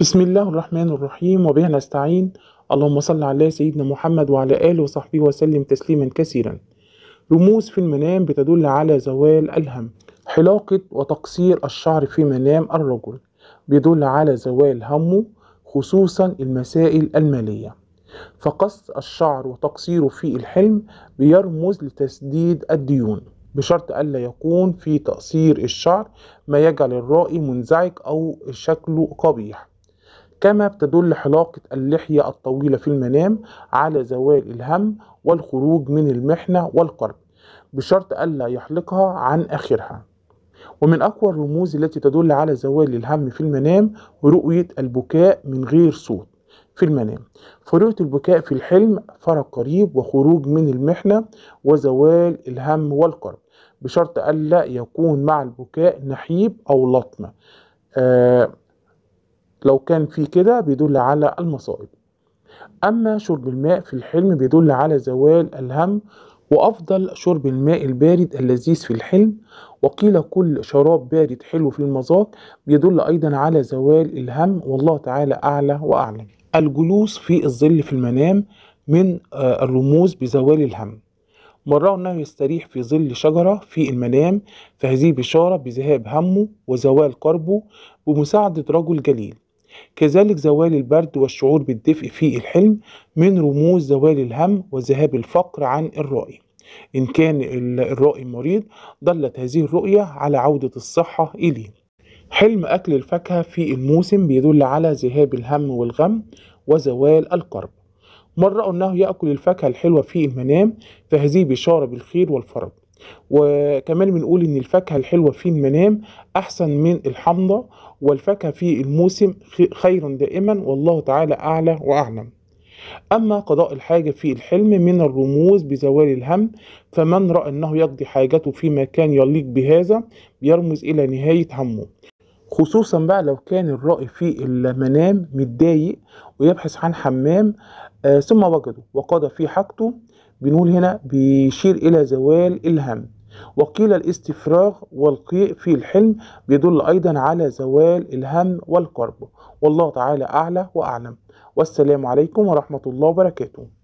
بسم الله الرحمن الرحيم وبه نستعين. اللهم صل على سيدنا محمد وعلى آله وصحبه وسلم تسليما كثيرا. رموز في المنام بتدل على زوال الهم. حلاقة وتقصير الشعر في منام الرجل بيدل على زوال همه، خصوصا المسائل المالية، فقص الشعر وتقصيره في الحلم بيرمز لتسديد الديون، بشرط ألا يكون في تقصير الشعر ما يجعل الرائي منزعج أو شكله قبيح. كما بتدل حلاقة اللحية الطويلة في المنام على زوال الهم والخروج من المحنة والقرب، بشرط ألا يحلقها عن آخرها. ومن أقوى الرموز التي تدل على زوال الهم في المنام رؤية البكاء من غير صوت في المنام، فرؤية البكاء في الحلم فرج قريب وخروج من المحنة وزوال الهم والقرب، بشرط ألا يكون مع البكاء نحيب أو لطمة. لو كان في كده بيدل على المصائب. أما شرب الماء في الحلم بيدل على زوال الهم، وأفضل شرب الماء البارد اللذيذ في الحلم، وقيل كل شراب بارد حلو في المذاق، بيدل أيضا على زوال الهم، والله تعالى أعلى وأعلم. الجلوس في الظل في المنام من الرموز بزوال الهم. مرة أنه يستريح في ظل شجرة في المنام، فهذه بشارة بذهاب همه وزوال كربه بمساعدة رجل جليل. كذلك زوال البرد والشعور بالدفء في الحلم من رموز زوال الهم وذهاب الفقر عن الرائي. إن كان الرائي مريض دلت هذه الرؤية على عودة الصحة إليه. حلم أكل الفاكهة في الموسم بيدل على ذهاب الهم والغم وزوال الكرب. مرة أنه يأكل الفاكهة الحلوة في المنام، فهذه بشارة بالخير والفرج. وكمان بنقول إن الفاكهة الحلوة في المنام أحسن من الحمضة، والفاكهة في الموسم خير دائما، والله تعالى أعلى وأعلم. أما قضاء الحاجة في الحلم من الرموز بزوال الهم، فمن رأى أنه يقضي حاجته في مكان يليق بهذا بيرمز إلى نهاية همه، خصوصا بقى لو كان الرائي في المنام متضايق ويبحث عن حمام ثم وجده وقضى في حاجته، بنقول هنا بيشير إلى زوال الهم. وقيل الاستفراغ والقيء في الحلم بيدل أيضا على زوال الهم والكرب، والله تعالى أعلى وأعلم. والسلام عليكم ورحمة الله وبركاته.